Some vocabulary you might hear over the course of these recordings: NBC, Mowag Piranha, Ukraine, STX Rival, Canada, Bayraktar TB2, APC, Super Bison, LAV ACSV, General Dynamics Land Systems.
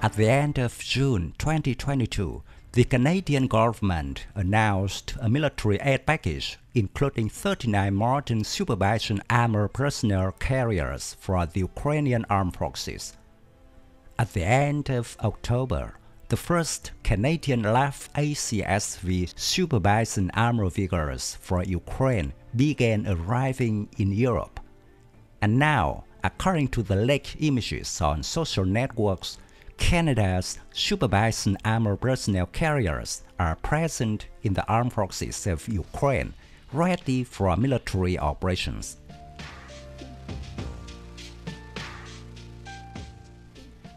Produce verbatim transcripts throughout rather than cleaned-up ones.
At the end of June twenty twenty-two, the Canadian government announced a military aid package including thirty-nine modern Super Bison armored personnel carriers for the Ukrainian armed forces. At the end of October, the first Canadian L A V A C S V Super Bison armored vehicles for Ukraine began arriving in Europe. And now, according to the leaked images on social networks, Canada's Super Bison armored personnel carriers are present in the armed forces of Ukraine, ready for military operations.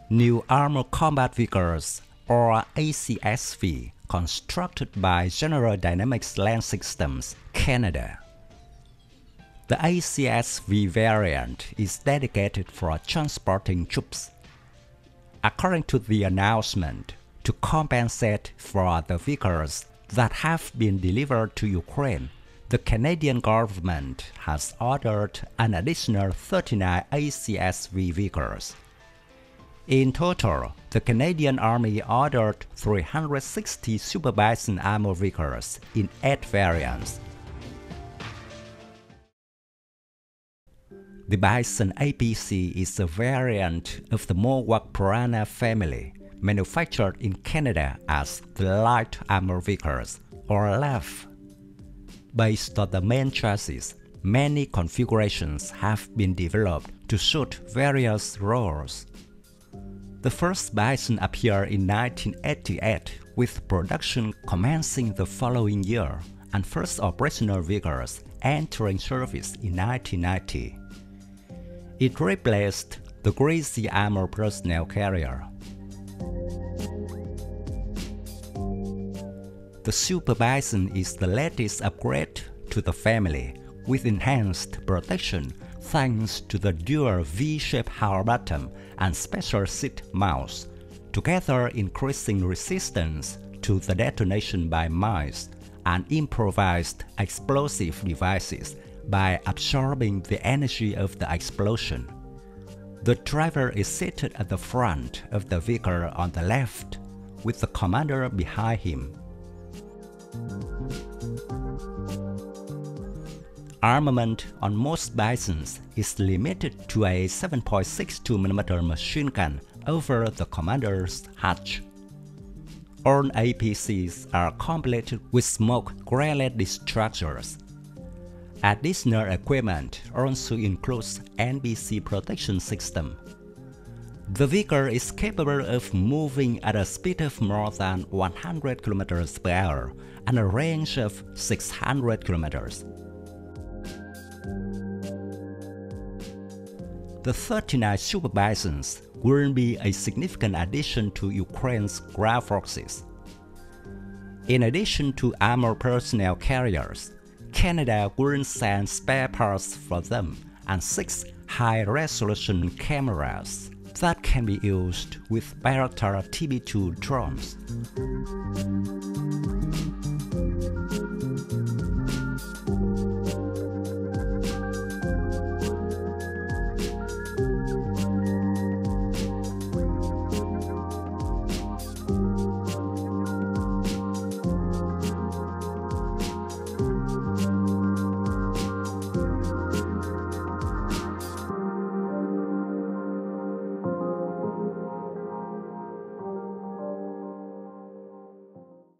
New armored combat vehicles, or A C S V, constructed by General Dynamics Land Systems, Canada. The A C S V variant is dedicated for transporting troops. According to the announcement, to compensate for the vehicles that have been delivered to Ukraine, the Canadian government has ordered an additional thirty-nine A C S V vehicles. In total, the Canadian Army ordered three hundred sixty Super Bison armored vehicles in eight variants. The Bison A P C is a variant of the Mowag Piranha family, manufactured in Canada as the Light Armored Vehicles, or L A V. Based on the main chassis, many configurations have been developed to suit various roles. The first Bison appeared in nineteen eighty-eight, with production commencing the following year, and first operational vehicles entering service in nineteen ninety. It replaced the greasy armored personnel carrier. The Super Bison is the latest upgrade to the family, with enhanced protection thanks to the dual V-shaped hull bottom and special seat mounts, together increasing resistance to the detonation by mines and improvised explosive devices by absorbing the energy of the explosion. The driver is seated at the front of the vehicle on the left, with the commander behind him. Armament on most Bisons is limited to a seven point six two millimeter machine gun over the commander's hatch. All A P Cs are completed with smoke grenade dischargers. Additional equipment also includes N B C protection system. The vehicle is capable of moving at a speed of more than one hundred kilometers per hour and a range of six hundred kilometers. The thirty-nine Super Bisons will be a significant addition to Ukraine's ground forces. In addition to armored personnel carriers, Canada will send spare parts for them and six high-resolution cameras that can be used with Bayraktar T B two drones.